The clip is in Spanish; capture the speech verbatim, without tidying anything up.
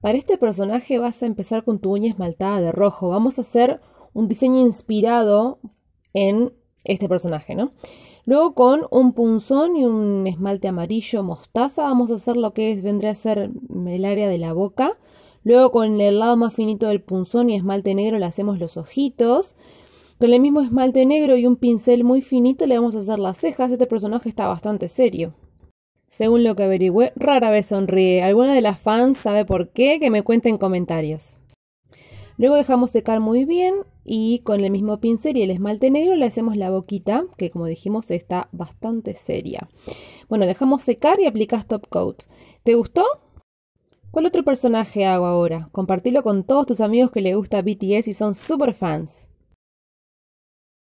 Para este personaje vas a empezar con tu uña esmaltada de rojo. Vamos a hacer un diseño inspirado en este personaje, ¿no? Luego con un punzón y un esmalte amarillo mostaza vamos a hacer lo que es, vendría a ser el área de la boca. Luego con el lado más finito del punzón y esmalte negro le hacemos los ojitos. Con el mismo esmalte negro y un pincel muy finito le vamos a hacer las cejas. Este personaje está bastante serio. Según lo que averigüé, rara vez sonríe. ¿Alguna de las fans sabe por qué? Que me cuente en comentarios. Luego dejamos secar muy bien y con el mismo pincel y el esmalte negro le hacemos la boquita, que como dijimos está bastante seria. Bueno, dejamos secar y aplicás top coat. ¿Te gustó? ¿Cuál otro personaje hago ahora? Compartilo con todos tus amigos que les gusta B T S y son super fans.